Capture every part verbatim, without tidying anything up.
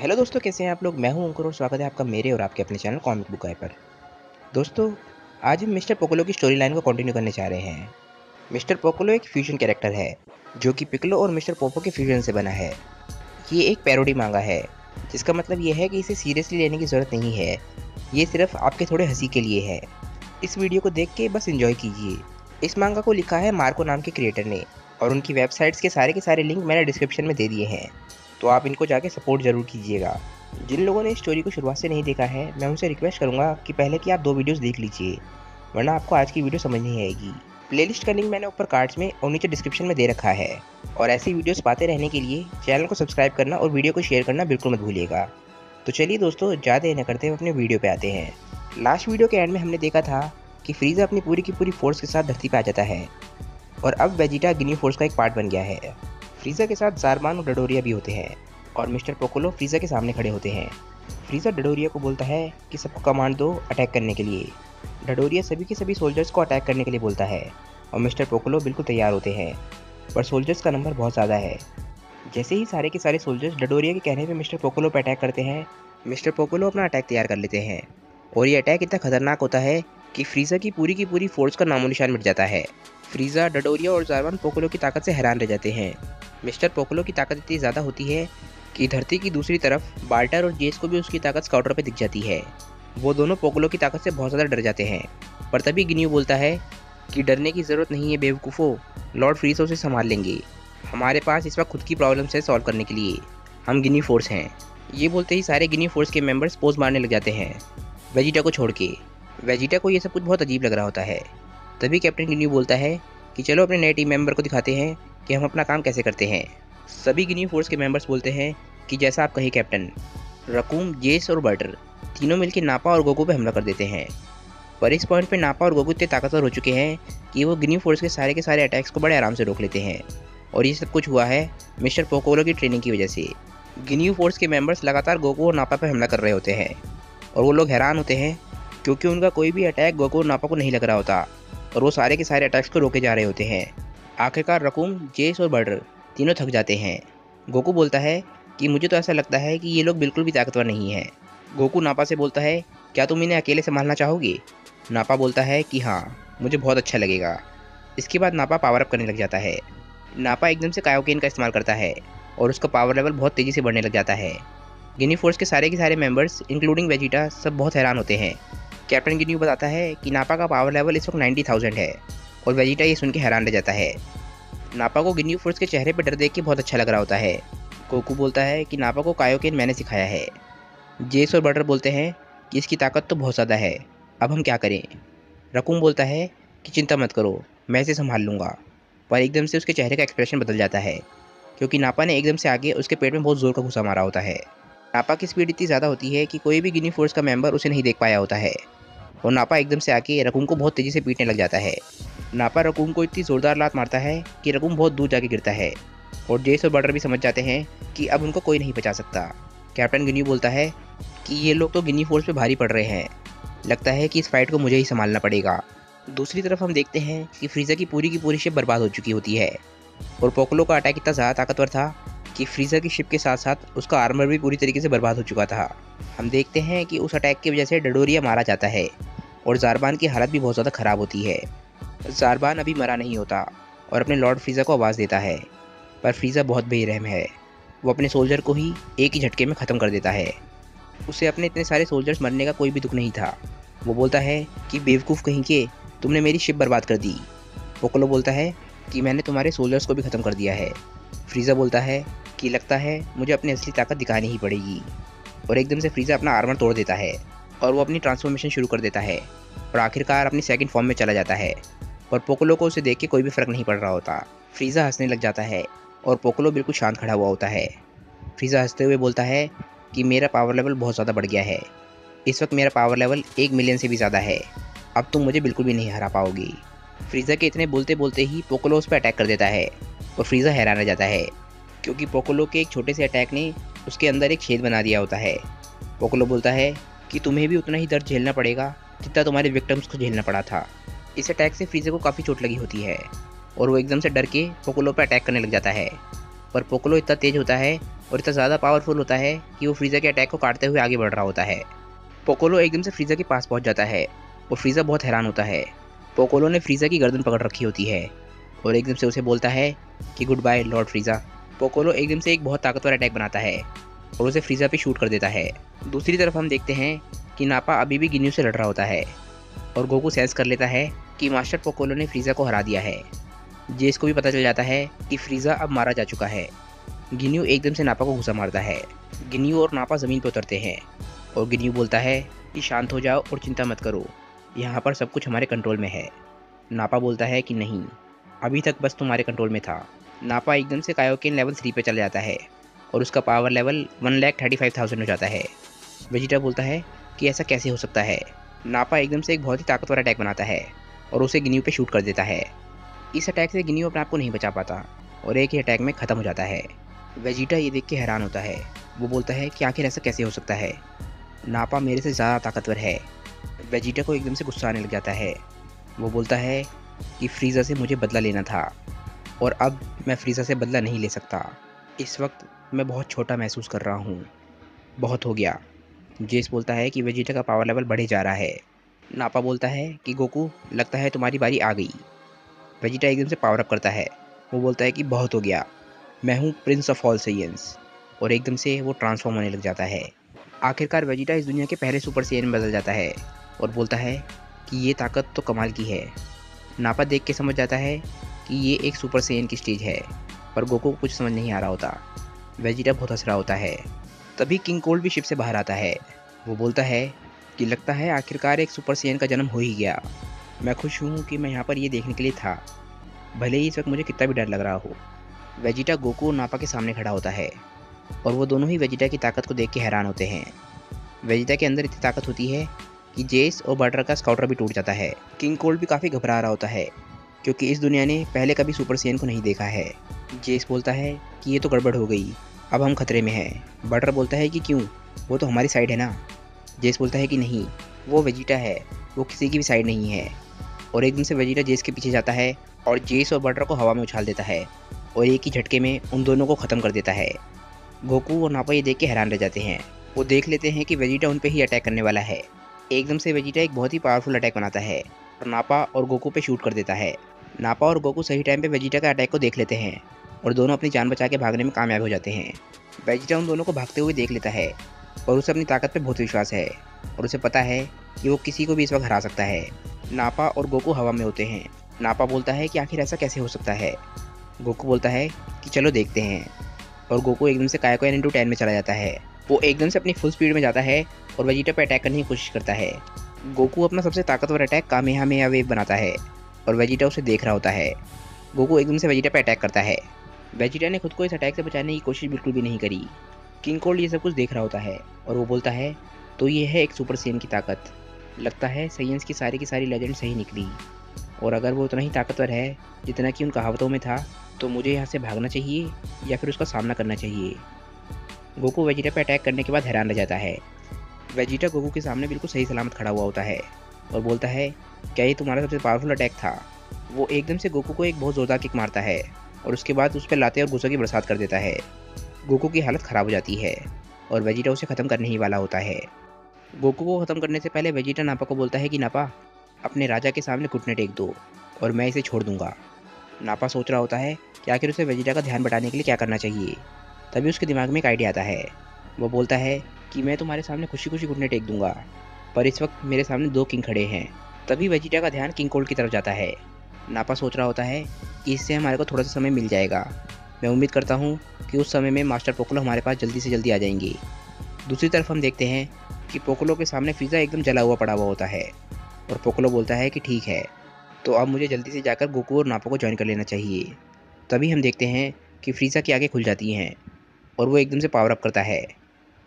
Hello दोस्तों, कैसे हैं आप लोग। मैं हूं अंकुर और स्वागत है आपका मेरे और आपके अपने चैनल कॉमिक बुक पर। दोस्तों आज हम मिस्टर पिक्कोलो की स्टोरी लाइन को कंटिन्यू करने जा रहे हैं। मिस्टर पिक्कोलो एक फ्यूजन कैरेक्टर है जो कि पिक्कोलो और मिस्टर पोपो के फ्यूजन से बना है। ये एक पैरोडी मांगा है, जिसका मतलब ये है कि इसे सीरियसली लेने की ज़रूरत नहीं है, ये सिर्फ आपके थोड़े हंसी के लिए है। इस वीडियो को देख के बस इंजॉय कीजिए। इस मांगा को लिखा है मार्को नाम के क्रिएटर ने और उनकी वेबसाइट्स के सारे के सारे लिंक मैंने डिस्क्रिप्शन में दे दिए हैं, तो आप इनको जाके सपोर्ट ज़रूर कीजिएगा। जिन लोगों ने इस स्टोरी को शुरुआत से नहीं देखा है, मैं उनसे रिक्वेस्ट करूँगा कि पहले कि आप दो वीडियोस देख लीजिए, वरना आपको आज की वीडियो समझ नहीं आएगी। प्लेलिस्ट का लिंक मैंने ऊपर कार्ड्स में और नीचे डिस्क्रिप्शन में दे रखा है। और ऐसी वीडियोस पाते रहने के लिए चैनल को सब्सक्राइब करना और वीडियो को शेयर करना बिल्कुल मत भूलिएगा। तो चलिए दोस्तों, ज़्यादा देर न करते हुए अपने वीडियो पर आते हैं। लास्ट वीडियो के एंड में हमने देखा था कि फ्रीज़र अपनी पूरी की पूरी फोर्स के साथ धरती पर आ जाता है और अब वेजिटा गिन्यू फोर्स का एक पार्ट बन गया है। फ्रीज़र के साथ ज़ारबान और डडोरिया भी होते हैं और मिस्टर पिक्कोलो फ्रीज़र के सामने खड़े होते हैं। फ्रीज़र डडोरिया को बोलता है कि सबको कमांड दो अटैक करने के लिए। डडोरिया सभी के सभी सोल्जर्स को अटैक करने के लिए बोलता है और मिस्टर पिक्कोलो बिल्कुल तैयार होते हैं, पर सोल्जर्स का नंबर बहुत ज़्यादा है। जैसे ही सारे के सारे सोल्जर्स डडोरिया के कहने पर मिस्टर पिक्कोलो पर अटैक करते हैं, मिस्टर पिक्कोलो अपना अटैक तैयार कर लेते हैं और ये अटैक इतना खतरनाक होता है कि फ्रीज़र की पूरी की पूरी फोर्स का नामो निशान मिट जाता है। फ्रीज़र, डडोरिया और ज़ारबान पिक्कोलो की ताकत से हैरान रह जाते हैं। मिस्टर पिक्कोलो की ताकत इतनी ज़्यादा होती है कि धरती की दूसरी तरफ बार्टर और जेस को भी उसकी ताकत स्काउटर पर दिख जाती है। वो दोनों पिक्कोलो की ताकत से बहुत ज़्यादा डर जाते हैं, पर तभी गिन्यू बोलता है कि डरने की ज़रूरत नहीं है बेवकूफ़ो, लॉर्ड फ्रीज़र उसे संभाल लेंगे। हमारे पास इस वक्त खुद की प्रॉब्लम्स है सॉल्व करने के लिए, हम गिन्यू फोर्स हैं। ये बोलते ही सारे गिन्यू फोर्स के मेम्बर्स पोज मारने लग जाते हैं वेजिटा को छोड़ के। वेजिटा को ये सब कुछ बहुत अजीब लग रहा होता है। तभी कैप्टन गिन्यू बोलता है कि चलो अपने नए टीम मेंबर को दिखाते हैं कि हम अपना काम कैसे करते हैं। सभी गिन्यू फोर्स के मेंबर्स बोलते हैं कि जैसा आप कहें कैप्टन। रकूम, जेस और बर्टर तीनों मिलकर नापा और गोकू पर हमला कर देते हैं, पर इस पॉइंट पे नापा और गोकू इतने ताकतवर हो चुके हैं कि वो गिन्यू फोर्स के सारे के सारे अटैक्स को बड़े आराम से रोक लेते हैं। और ये सब कुछ हुआ है मिस्टर पिक्कोलो की ट्रेनिंग की वजह से। गिन्यू फोर्स के मेंबर्स लगातार गोकू और नापा पर हमला कर रहे होते हैं और वो लोग हैरान होते हैं क्योंकि उनका कोई भी अटैक गोकू और नापा को नहीं लग रहा होता और वो सारे के सारे अटैक्स को रोके जा रहे होते हैं। आखिरकार रकूम, जेस और बर्टर तीनों थक जाते हैं। गोकू बोलता है कि मुझे तो ऐसा लगता है कि ये लोग बिल्कुल भी ताकतवर नहीं हैं। गोकू नापा से बोलता है, क्या तुम इन्हें अकेले संभालना चाहोगे? नापा बोलता है कि हाँ, मुझे बहुत अच्छा लगेगा। इसके बाद नापा पावर अप करने लग जाता है। नापा एकदम से कायोकेन का इस्तेमाल करता है और उसका पावर लेवल बहुत तेज़ी से बढ़ने लग जाता है। गिन्यू फोर्स के सारे के सारे मेंबर्स इंक्लूडिंग वेजिटा सब बहुत हैरान होते हैं। कैप्टन गिन्यू बताता है कि नापा का पावर लेवल इस वक्त नब्बे हज़ार है और वेजिटा ये सुन के हैरान रह जाता है। नापा को गिन्यू फोर्स के चेहरे पर डर देख के बहुत अच्छा लग रहा होता है। गोकू बोलता है कि नापा को कायोकेन मैंने सिखाया है। जेस और बर्टर बोलते हैं कि इसकी ताकत तो बहुत ज़्यादा है, अब हम क्या करें? रकूम बोलता है कि चिंता मत करो, मैं इसे संभाल लूँगा। पर एकदम से उसके चेहरे का एक्सप्रेशन बदल जाता है क्योंकि नापा ने एकदम से आगे उसके पेट में बहुत ज़ोर का घुसा मारा होता है। नापा की स्पीड इतनी ज़्यादा होती है कि कोई भी गिन्यू फोर्स का मेंबर उसे नहीं देख पाया होता है और नापा एकदम से आके रकूम को बहुत तेज़ी से पीटने लग जाता है। नापा रकूम को इतनी ज़ोरदार लात मारता है कि रकूम बहुत दूर जाके गिरता है और जेस और बर्टर भी समझ जाते हैं कि अब उनको कोई नहीं बचा सकता। कैप्टन गिन्यू बोलता है कि ये लोग तो गिन्यू फोर्स पे भारी पड़ रहे हैं, लगता है कि इस फाइट को मुझे ही संभालना पड़ेगा। दूसरी तरफ हम देखते हैं कि फ्रीज़र की पूरी की पूरी शिप बर्बाद हो चुकी होती है और पिक्कोलो का अटैक इतना ज़्यादा ताकतवर था कि फ्रीज़र की शिप के साथ साथ उसका आर्मर भी पूरी तरीके से बर्बाद हो चुका था। हम देखते हैं कि उस अटैक की वजह से डडोरिया मारा जाता है और ज़ारबान की हालत भी बहुत ज़्यादा ख़राब होती है। ज़ारबान अभी मरा नहीं होता और अपने लॉर्ड फ्रीज़र को आवाज़ देता है, पर फ्रीज़र बहुत बेरहम है, वो अपने सोल्जर को ही एक ही झटके में ख़त्म कर देता है। उसे अपने इतने सारे सोल्जर्स मरने का कोई भी दुख नहीं था। वो बोलता है कि बेवकूफ़ कहीं के, तुमने मेरी शिप बर्बाद कर दी। पिक्कोलो बोलता है कि मैंने तुम्हारे सोल्जर्स को भी ख़त्म कर दिया है। फ्रीज़र बोलता है कि लगता है मुझे अपनी असली ताकत दिखानी ही पड़ेगी। और एकदम से फ्रीज़र अपना आर्मर तोड़ देता है और वो अपनी ट्रांसफॉर्मेशन शुरू कर देता है और आखिरकार अपनी सेकंड फॉर्म में चला जाता है। और पिक्कोलो को उसे देख के कोई भी फ़र्क नहीं पड़ रहा होता। फ्रीज़र हंसने लग जाता है और पिक्कोलो बिल्कुल शांत खड़ा हुआ होता है। फ्रीज़र हंसते हुए बोलता है कि मेरा पावर लेवल बहुत ज़्यादा बढ़ गया है, इस वक्त मेरा पावर लेवल एक मिलियन से भी ज़्यादा है, अब तुम मुझे बिल्कुल भी नहीं हरा पाओगी। फ्रीज़र के इतने बोलते बोलते ही पिक्कोलो उस पर अटैक कर देता है और फ्रीज़र हैरान रह जाता है क्योंकि पिक्कोलो के एक छोटे से अटैक ने उसके अंदर एक छेद बना दिया होता है। पिक्कोलो बोलता है कि तुम्हें भी उतना ही दर्द झेलना पड़ेगा जितना तुम्हारे विक्टिम्स को झेलना पड़ा था। इस अटैक से फ्रीज़र को काफ़ी चोट लगी होती है और वो एकदम से डर के पिक्कोलो पर अटैक करने लग जाता है, पर पिक्कोलो इतना तेज़ होता है और इतना ज़्यादा पावरफुल होता है कि वो फ्रीज़र के अटैक को काटते हुए आगे बढ़ रहा होता है। पोकोलो एकदम से फ्रीज़र के पास पहुंच जाता है और फ्रीज़र बहुत हैरान होता है। पोकोलो ने फ्रीज़र की गर्दन पकड़ रखी होती है और एकदम से उसे बोलता है कि good bye Lord Frieza. Piccolo एकदम से एक बहुत ताकतवर अटैक बनाता है और उसे फ्रीज़र पे शूट कर देता है। दूसरी तरफ हम देखते हैं कि नापा अभी भी गिन्यू से लड़ रहा होता है और गोकू सेंस कर लेता है कि मास्टर पोकोलो ने फ्रीज़र को हरा दिया है। जेस को भी पता चल जाता है कि फ्रीज़र अब मारा जा चुका है। गिन्यू एकदम से नापा को घुसा मारता है। गिन्यू और नापा ज़मीन पर उतरते हैं और गिन्यू बोलता है कि शांत हो जाओ और चिंता मत करो, यहाँ पर सब कुछ हमारे कंट्रोल में है। नापा बोलता है कि नहीं, अभी तक बस तुम्हारे कंट्रोल में था। नापा एकदम से कायोकेन लेवल थ्री पे चला जाता है और उसका power level one lakh thirty five thousand हो जाता है। वेजिटा बोलता है कि ऐसा कैसे हो सकता है। नापा एकदम से एक बहुत ही ताकतवर अटैक बनाता है और उसे गिन्यू पे शूट कर देता है। इस अटैक से गिन्यू अपने आप को नहीं बचा पाता और एक ही अटैक में ख़त्म हो जाता है। वेजिटा ये देख के हैरान होता है। वो बोलता है कि आखिर ऐसा कैसे हो सकता है, नापा मेरे से ज़्यादा ताकतवर है। वेजिटा को एकदम से गुस्सा आने लग जाता है। वो बोलता है कि फ्रीज़र से मुझे बदला लेना था और अब मैं फ्रीज़र से बदला नहीं ले सकता। इस वक्त मैं बहुत छोटा महसूस कर रहा हूँ, बहुत हो गया। जेस बोलता है कि वेजिटा का पावर लेवल बढ़े जा रहा है। नापा बोलता है कि गोकू लगता है तुम्हारी बारी आ गई। वेजिटा एकदम से पावर अप करता है। वो बोलता है कि बहुत हो गया, मैं हूँ प्रिंस ऑफ ऑल सैयंस, और एकदम से वो ट्रांसफॉर्म होने लग जाता है। आखिरकार वेजिटा इस दुनिया के पहले सुपर सैयन में बदल जाता है और बोलता है कि ये ताकत तो कमाल की है। नापा देख के समझ जाता है कि ये एक सुपर सैयन की स्टेज है, पर गोकू को कुछ समझ नहीं आ रहा होता। वेजिटा बहुत हंस रहा होता है। तभी किंग कोल्ड भी शिप से बाहर आता है। वो बोलता है कि लगता है आखिरकार एक सुपर सैयन का जन्म हो ही गया। मैं खुश हूँ कि मैं यहाँ पर ये देखने के लिए था, भले ही इस वक्त मुझे कितना भी डर लग रहा हो। वेजिटा गोकू और नापा के सामने खड़ा होता है और वो दोनों ही वेजिटा की ताकत को देख के हैरान होते हैं। वेजिटा के अंदर इतनी ताकत होती है कि जेस और बर्टर का स्काउटर भी टूट जाता है। किंग कोल्ड भी काफ़ी घबरा रहा होता है क्योंकि इस दुनिया ने पहले कभी सुपर सैयन को नहीं देखा है। जेस बोलता है कि ये तो गड़बड़ हो गई, अब हम खतरे में हैं। बर्टर बोलता है कि क्यों, वो तो हमारी साइड है ना। जेस बोलता है कि नहीं, वो वेजिटा है, वो किसी की भी साइड नहीं है। और एकदम से वेजिटा जेस के पीछे जाता है और जेस और बर्टर को हवा में उछाल देता है और एक ही झटके में उन दोनों को ख़त्म कर देता है। गोकू और नापा ये देख के हैरान रह जाते हैं। वो देख लेते हैं कि वेजिटा उन पे ही अटैक करने वाला है। एकदम से वेजिटा एक बहुत ही पावरफुल अटैक बनाता है और नापा और गोकू पे शूट कर देता है। नापा और गोकू सही टाइम पे वेजिटा का अटैक को देख लेते हैं और दोनों अपनी जान बचा के भागने में कामयाब हो जाते हैं। वेजिटा उन दोनों को भागते हुए देख लेता है और उसे अपनी ताकत पे बहुत विश्वास है और उसे पता है कि वो किसी को भी इस वक्त हरा सकता है। नापा और गोकू हवा में होते हैं। नापा बोलता है कि आखिर ऐसा कैसे हो सकता है। गोकू बोलता है कि चलो देखते हैं, और गोकू एकदम से कायोकेन इंटू टेन में चला जाता है। वो एकदम से अपनी फुल स्पीड में जाता है और वेजिटा पर अटैक करने की कोशिश करता है। गोकू अपना सबसे ताकतवर अटैक कामेहामेहा वेव बनाता है और वेजिटा उसे देख रहा होता है। गोकू एकदम से वेजिटा पर अटैक करता है। वेजिटा ने खुद को इस अटैक से बचाने की कोशिश बिल्कुल भी नहीं करी। किंग कोल्ड ये सब कुछ देख रहा होता है और वो बोलता है तो ये है एक सुपर सैयन की ताकत। लगता है साइंस की सारी की सारी लेजेंड सही निकली, और अगर वो उतना ही ताकतवर है जितना कि उन कहावतों में था, तो मुझे यहाँ से भागना चाहिए या फिर उसका सामना करना चाहिए। गोकू वेजिटा पर अटैक करने के बाद हैरान रह जाता है। वेजिटा गोकू के सामने बिल्कुल सही सलामत खड़ा हुआ होता है और बोलता है क्या ये तुम्हारा सबसे पावरफुल अटैक था। वो एकदम से गोकू को एक बहुत ज़ोरदार किक मारता है और उसके बाद उस पर लाते और गुस्से की बरसात कर देता है। गोकू की हालत ख़राब हो जाती है और वेजिटा उसे ख़त्म करने ही वाला होता है। गोकू को ख़त्म करने से पहले वेजिटा नापा को बोलता है कि नापा, अपने राजा के सामने घुटने टेक दो और मैं इसे छोड़ दूंगा। नापा सोच रहा होता है कि आखिर उसे वेजिटा का ध्यान बटाने के लिए क्या करना चाहिए। तभी उसके दिमाग में एक आइडिया आता है। वो बोलता है कि मैं तुम्हारे सामने खुशी खुशी घुटने टेक दूंगा, पर इस वक्त मेरे सामने दो किंग खड़े हैं। तभी वेजिटा का ध्यान किंग कोल्ड की तरफ जाता है। नापा सोच रहा होता है कि इससे हमारे को थोड़ा सा समय मिल जाएगा। मैं उम्मीद करता हूँ कि उस समय में मास्टर पोकोलो हमारे पास जल्दी से जल्दी आ जाएंगे। दूसरी तरफ हम देखते हैं कि पोकोलो के सामने फ्रीज़र एकदम जला हुआ पड़ा हुआ होता है और पोकोलो बोलता है कि ठीक है, तो अब मुझे जल्दी से जाकर गोकू और नापा को ज्वाइन कर लेना चाहिए। तभी हम देखते हैं कि फ्रीज़र की आगे खुल जाती हैं और वो एकदम से पावर अप करता है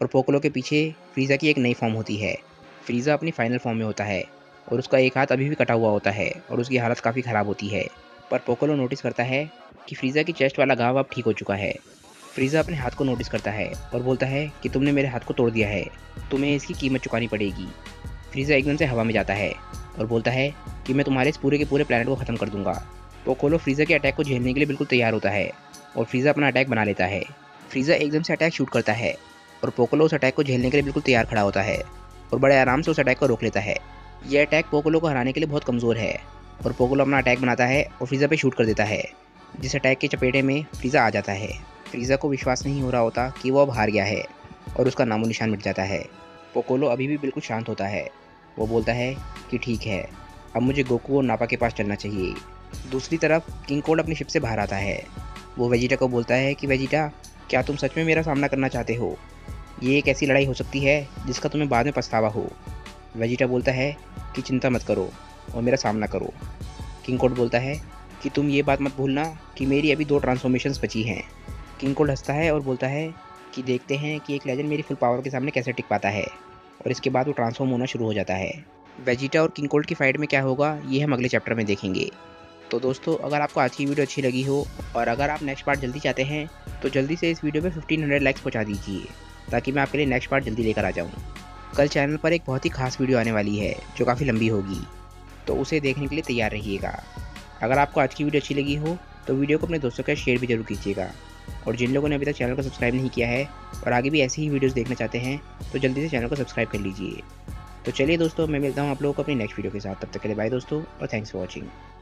और पोकोलो के पीछे फ्रीज़र की एक नई फॉर्म होती है। फ्रीज़र अपनी फाइनल फॉर्म में होता है और उसका एक हाथ अभी भी कटा हुआ होता है और उसकी हालत काफ़ी ख़राब होती है। पर पोकोलो नोटिस करता है कि फ्रीज़र की चेस्ट वाला घाव अब ठीक हो चुका है। फ्रीज़र अपने हाथ को नोटिस करता है और बोलता है कि तुमने मेरे हाथ को तोड़ दिया है, तुम्हें इसकी कीमत चुकानी पड़ेगी। फ्रीज़र एकदम से हवा में जाता है और बोलता है कि मैं तुम्हारे इस पूरे के पूरे प्लेनेट को ख़त्म कर दूंगा। पोकोलो फ्रीज़र के अटैक को झेलने के लिए बिल्कुल तैयार होता है और फ्रीज़र अपना अटैक बना लेता है। फ्रीज़र एकदम से अटैक शूट करता है और पोकोलो उस अटैक को झेलने के लिए बिल्कुल तैयार खड़ा होता है और बड़े आराम से उस अटैक को रोक लेता है। यह अटैक पोकोलो को हराने के लिए बहुत कमज़ोर है और पोकोलो अपना अटैक बनाता है और फ्रीज़र पर शूट कर देता है, जिस अटैक के चपेटे में फ्रीज़र आ जाता है। फ्रीज़र को विश्वास नहीं हो रहा होता कि वो अब हार गया है और उसका नामो निशान मिट जाता है। पोकोलो अभी भी बिल्कुल शांत होता है, वो बोलता है कि ठीक है, अब मुझे गोकू और नापा के पास चलना चाहिए। दूसरी तरफ किंग कोल्ड अपनी शिप से बाहर आता है। वो वेजिटा को बोलता है कि वेजिटा, क्या तुम सच में मेरा सामना करना चाहते हो? ये एक ऐसी लड़ाई हो सकती है जिसका तुम्हें बाद में पछतावा हो। वेजिटा बोलता है कि चिंता मत करो और मेरा सामना करो। किंग कोल्ड बोलता है कि तुम ये बात मत भूलना कि मेरी अभी दो ट्रांसफॉर्मेशंस बची हैं। किंग कोल्ड हंसता है और बोलता है कि देखते हैं कि एक लेजेंड मेरी फुल पावर के सामने कैसे टिक पाता है, और इसके बाद वो ट्रांसफॉर्म होना शुरू हो जाता है। वेजिटा और किंग कोल्ड की फाइट में क्या होगा ये हम अगले चैप्टर में देखेंगे। तो दोस्तों, अगर आपको आज की वीडियो अच्छी लगी हो और अगर आप नेक्स्ट पार्ट जल्दी चाहते हैं तो जल्दी से इस वीडियो पे पंद्रह सौ लाइक्स पहुंचा दीजिए ताकि मैं आपके लिए नेक्स्ट पार्ट जल्दी लेकर आ जाऊं। कल चैनल पर एक बहुत ही खास वीडियो आने वाली है जो काफ़ी लंबी होगी, तो उसे देखने के लिए तैयार रहिएगा। अगर आपको आज की वीडियो अच्छी लगी हो तो वीडियो को अपने दोस्तों के साथ शेयर भी जरूर कीजिएगा, और जिन लोगों ने अभी तक चैनल को सब्सक्राइब नहीं किया है और आगे भी ऐसी ही वीडियोज़ देखना चाहते हैं तो जल्दी से चैनल को सब्सक्राइब कर लीजिए। तो चलिए दोस्तों, मैं मिलता हूँ आप लोगों को अपनी नेक्स्ट वीडियो के साथ। तब तक के लिए बाय दोस्तों और थैंक्स फॉर वॉचिंग।